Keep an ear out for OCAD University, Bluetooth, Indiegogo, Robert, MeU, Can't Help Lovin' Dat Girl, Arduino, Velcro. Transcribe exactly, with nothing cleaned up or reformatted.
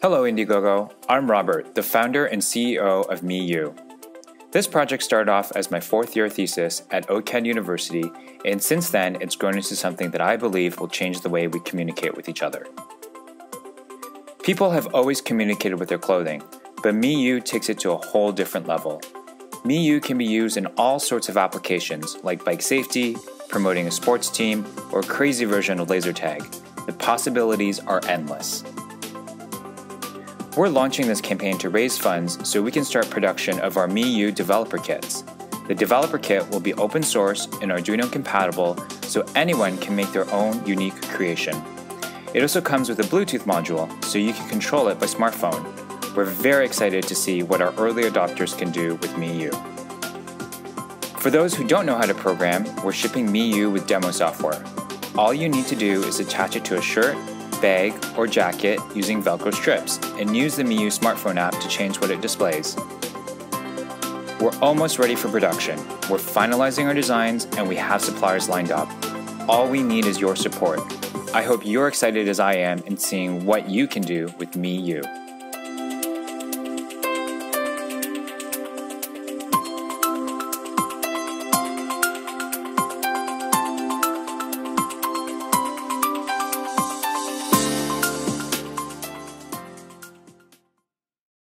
Hello Indiegogo, I'm Robert, the founder and C E O of MeU. This project started off as my fourth year thesis at OCAD University, and since then it's grown into something that I believe will change the way we communicate with each other. People have always communicated with their clothing, but MeU takes it to a whole different level. MeU can be used in all sorts of applications like bike safety, promoting a sports team, or a crazy version of laser tag. The possibilities are endless. We're launching this campaign to raise funds so we can start production of our MeU developer kits. The developer kit will be open source and Arduino compatible so anyone can make their own unique creation. It also comes with a Bluetooth module so you can control it by smartphone. We're very excited to see what our early adopters can do with MeU. For those who don't know how to program, we're shipping MeU with demo software. All you need to do is attach it to a shirt, bag, or jacket using Velcro strips, and use the MeU smartphone app to change what it displays. We're almost ready for production. We're finalizing our designs, and we have suppliers lined up. All we need is your support. I hope you're excited as I am in seeing what you can do with MeU.